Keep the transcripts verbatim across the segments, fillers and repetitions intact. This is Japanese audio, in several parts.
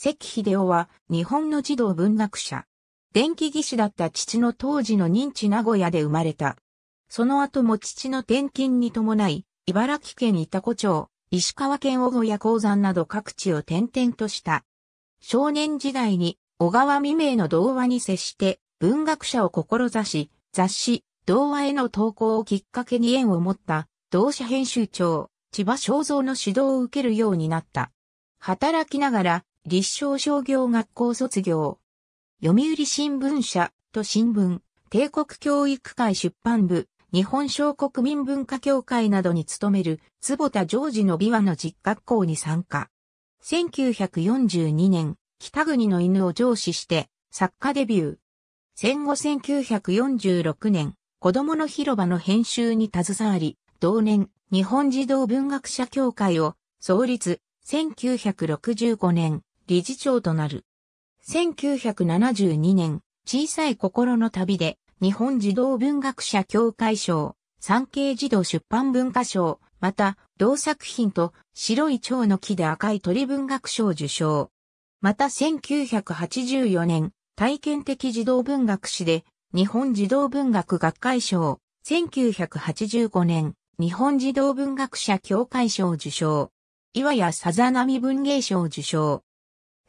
関秀夫は日本の児童文学者。電気技師だった父の当時の任地名古屋で生まれた。その後も父の転勤に伴い、茨城県潮来町、石川県尾小屋鉱山など各地を転々とした。少年時代に小川未明の童話に接して文学者を志し、雑誌、童話への投稿をきっかけに縁を持った同社編集長、千葉正蔵の指導を受けるようになった。働きながら立正商業学校卒業。読売新聞社と新聞、帝国教育会出版部、日本小国民文化協会などに勤める坪田常次の琵琶の実学校に参加。せんきゅうひゃくよんじゅうにねん、北国の犬を上梓して作家デビュー。戦後せんきゅうひゃくよんじゅうろくねん、子供の広場の編集に携わり、同年、日本児童文学者協会を創立、せんきゅうひゃくろくじゅうごねん、理事長となる。せんきゅうひゃくななじゅうにねん、小さい心の旅で、日本児童文学者協会賞、産経児童出版文化賞、また、同作品と白い蝶の木で赤い鳥文学賞受賞。またせんきゅうひゃくはちじゅうよねん、体験的児童文学誌で、日本児童文学学会賞、せんきゅうひゃくはちじゅうごねん、日本児童文学者協会賞受賞。岩谷さざ波文芸賞受賞。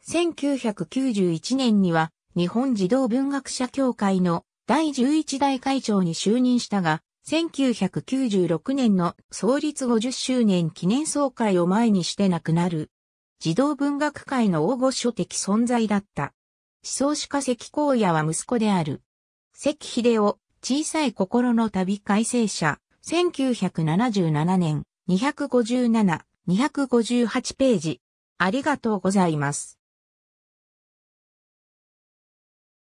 せんきゅうひゃくきゅうじゅういちねんには、日本児童文学者協会のだいじゅういちだい会長に就任したが、せんきゅうひゃくきゅうじゅうろくねんの創立ごじゅっしゅうねん記念総会を前にして亡くなる。児童文学界の大御所的存在だった。思想史家関耕也は息子である。関秀夫、小さい心の旅改正者、せんきゅうひゃくななじゅうななねん、にひゃくごじゅうなな、にひゃくごじゅうはちページ。ありがとうございます。